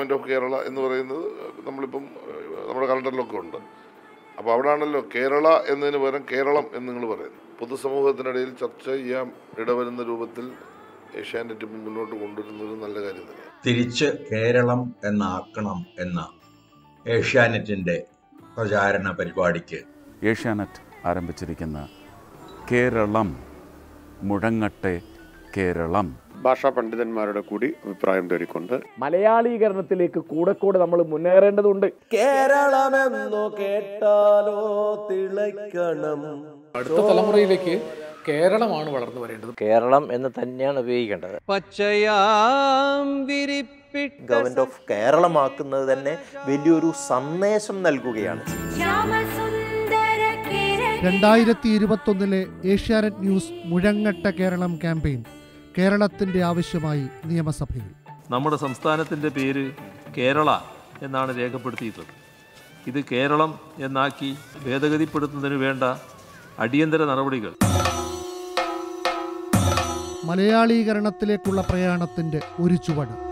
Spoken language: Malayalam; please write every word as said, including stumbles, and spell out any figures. ഗവൺമെൻറ് ഓഫ് കേരള എന്ന് പറയുന്നത് നമ്മളിപ്പം നമ്മുടെ കലണ്ടറിലൊക്കെ ഉണ്ട്. അപ്പോൾ അവിടാണല്ലോ കേരള എന്നതിന് പകരം കേരളം എന്ന് നിങ്ങൾ പറയുന്നത്. പൊതുസമൂഹത്തിനിടയിൽ ചർച്ച ചെയ്യാൻ ഇടവരുന്ന രൂപത്തിൽ ഏഷ്യാനെറ്റ് മുന്നോട്ട് കൊണ്ടുവരുന്നത് നല്ല കാര്യം തന്നെ. തിരിച്ച് കേരളം എന്നാക്കണം എന്ന ഏഷ്യാനെറ്റിൻ്റെ പ്രചാരണ പരിപാടിക്ക് ഏഷ്യാനെറ്റ് ആരംഭിച്ചിരിക്കുന്ന കേരളം മുടങ്ങട്ടെ കേരളം ഭാഷാ പണ്ഡിതന്മാരുടെ കൂടി അഭിപ്രായം തേടിക്കൊണ്ട് മലയാളീകരണത്തിലേക്ക് കൂടെ കൂടെ നമ്മൾ മുന്നേറേണ്ടതുണ്ട്. കേരളമെന്നോ കേട്ടാലോ തിളയ്ക്കണം. അടുത്ത തലമുറയിലേക്ക് കേരളമാണ് വളർന്നു വരേണ്ടത്. കേരളം എന്ന് തന്നെയാണ് ഉപയോഗിക്കേണ്ടത്. പച്ചയാം വിരിപ്പിട്ട് ഗവൺമെന്റ് ഓഫ് കേരളമാക്കുന്നത് തന്നെ വലിയൊരു സന്ദേശം നൽകുകയാണ്. രണ്ടായിരത്തി ഇരുപത്തൊന്നിലെ ഏഷ്യാനെറ്റ് ന്യൂസ് മുഴങ്ങട്ട കേരളം ക്യാമ്പയിൻ കേരളത്തിന്റെ ആവശ്യമായി നിയമസഭയിൽ. നമ്മുടെ സംസ്ഥാനത്തിന്റെ പേര് കേരള എന്നാണ് രേഖപ്പെടുത്തിയിട്ടുള്ളത്. ഇത് കേരളം എന്നാക്കി ഭേദഗതിപ്പെടുത്തുന്നതിന് വേണ്ട അടിയന്തര നടപടികൾ. മലയാളീകരണത്തിലേക്കുള്ള പ്രയാണത്തിന്റെ ഒരു ചുവട്.